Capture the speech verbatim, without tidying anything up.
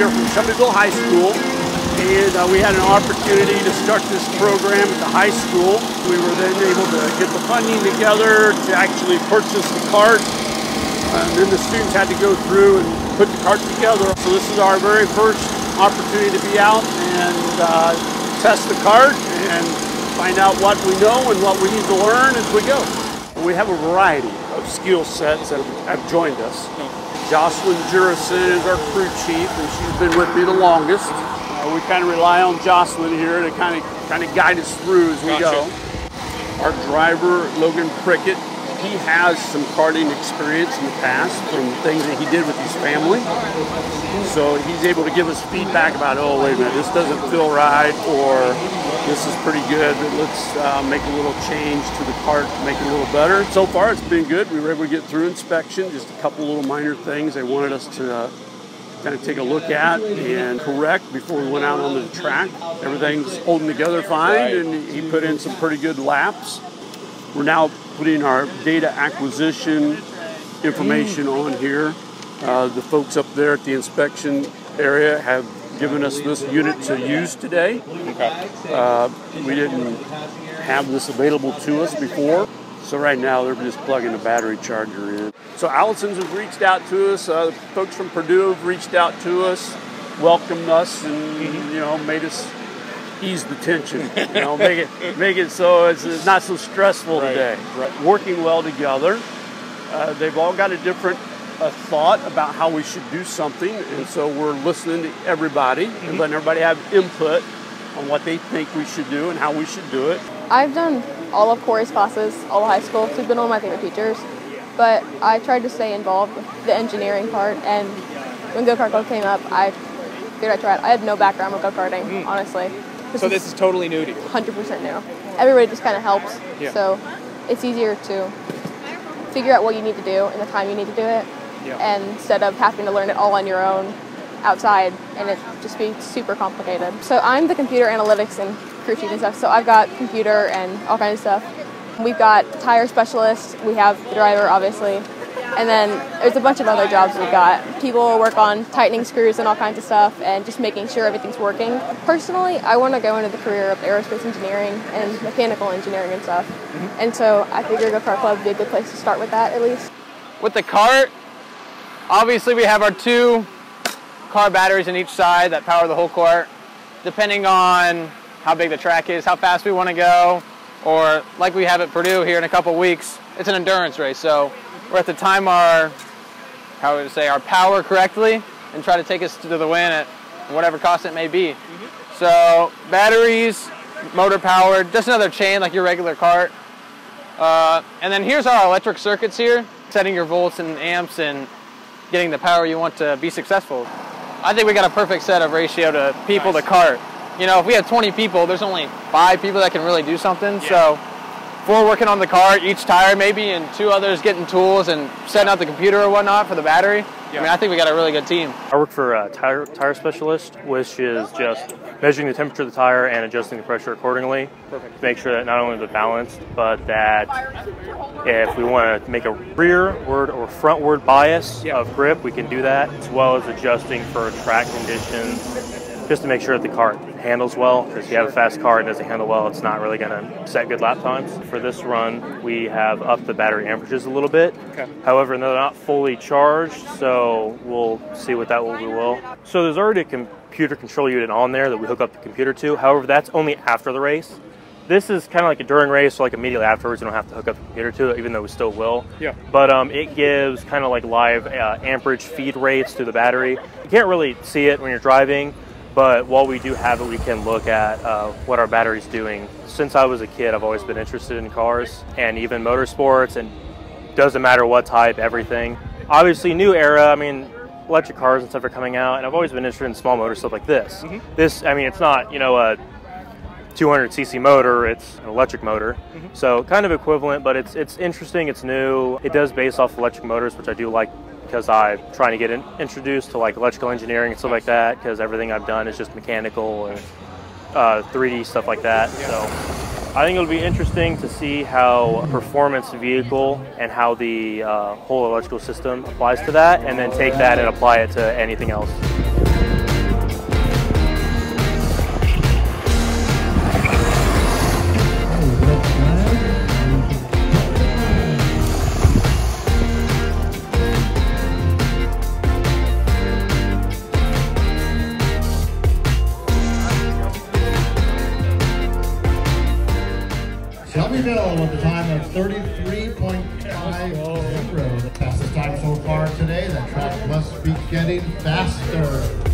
We are from Shelbyville High School, and uh, we had an opportunity to start this program at the high school. We were then able to get the funding together to actually purchase the cart. Uh, and then the students had to go through and put the cart together. So this is our very first opportunity to be out and uh, test the cart and find out what we know and what we need to learn as we go. We have a variety of skill sets that have joined us. Joslyn Jersan is our crew chief, and she's been with me the longest. Uh, we kind of rely on Joslyn here to kind of kind of guide us through as we gotcha. go. Our driver, Logan Prickett, he has some karting experience in the past from things that he did with his family. So he's able to give us feedback about, oh, wait a minute, this doesn't feel right, or this is pretty good, but let's uh, make a little change to the cart to make it a little better. So far, it's been good. We were able to get through inspection, just a couple little minor things they wanted us to uh, kind of take a look at and correct before we went out onto the track. Everything's holding together fine, and he put in some pretty good laps. We're now putting our data acquisition information on here. Uh, the folks up there at the inspection area have given us this unit to use today. Uh, we didn't have this available to us before. So right now they're just plugging the battery charger in. So Allison's has reached out to us. Uh, folks from Purdue have reached out to us, welcomed us, and you know, made us ease the tension, you know, make it make it so it's, it's not so stressful right. today. Right. Working well together, uh, they've all got a different uh, thought about how we should do something, and so we're listening to everybody mm-hmm. and letting everybody have input on what they think we should do and how we should do it. I've done all of Corey's classes, all high school. She's been one of my favorite teachers, but I tried to stay involved with the engineering part, and when go-kart club came up, I figured I tried. I had no background with go-karting, mm. honestly. This so this is totally new to you? one hundred percent new. Everybody just kind of helps, yeah. so it's easier to figure out what you need to do and the time you need to do it, yeah. and instead of having to learn it all on your own outside and it just be super complicated. So I'm the computer analytics and crew chief and stuff, so I've got computer and all kinds of stuff. We've got tire specialists, we have the driver obviously, and then there's a bunch of other jobs we've got. People work on tightening screws and all kinds of stuff and just making sure everything's working. Personally, I want to go into the career of aerospace engineering and mechanical engineering and stuff. Mm-hmm. And so I figured Go Kart Club would be a good place to start with that at least. With the cart, obviously we have our two car batteries on each side that power the whole cart. Depending on how big the track is, how fast we want to go, or like we have at Purdue here in a couple weeks, it's an endurance race. So we're at the time our, how would I say, our power correctly and try to take us to the win at whatever cost it may be. Mm-hmm. So batteries, motor power, just another chain like your regular cart. Uh, and then here's our electric circuits here, setting your volts and amps and getting the power you want to be successful. I think we got a perfect set of ratio to people nice. to cart. You know, if we have twenty people, there's only five people that can really do something. Yeah. So we're working on the cart, each tire maybe, and two others getting tools and setting up the computer or whatnot for the battery. Yeah. I mean, I think we got a really good team. I work for a tire, tire specialist, which is just measuring the temperature of the tire and adjusting the pressure accordingly. Perfect. To make sure that not only they're balanced, but that if we want to make a rearward or frontward bias yeah. of grip, we can do that, as well as adjusting for track conditions, just to make sure that the cart handles well, because if you have a fast cart and doesn't handle well, it's not really going to set good lap times. For this run, we have upped the battery amperages a little bit. Okay. However, they're not fully charged, so we'll see what that will be will. So there's already a computer control unit on there that we hook up the computer to. However, that's only after the race. This is kind of like a during race, so like immediately afterwards, you don't have to hook up the computer to it, even though we still will. Yeah. But um, it gives kind of like live uh, amperage feed rates to the battery. You can't really see it when you're driving, but while we do have it, we can look at uh, what our battery's doing. Since I was a kid, I've always been interested in cars and even motorsports, and doesn't matter what type, everything. Obviously, new era, I mean, electric cars and stuff are coming out, and I've always been interested in small motor stuff like this. Mm-hmm. This, I mean, it's not, you know, a two hundred c c motor, it's an electric motor. Mm-hmm. So kind of equivalent, but it's, it's interesting, it's new. It does base off electric motors, which I do like, because I'm trying to get in, introduced to like electrical engineering and stuff like that, because everything I've done is just mechanical and uh, three D stuff like that. Yeah. So I think it'll be interesting to see how performance vehicle and how the uh, whole electrical system applies to that, and then take that and apply it to anything else. of thirty-three point five zero. The fastest time so far today. That track must be getting faster.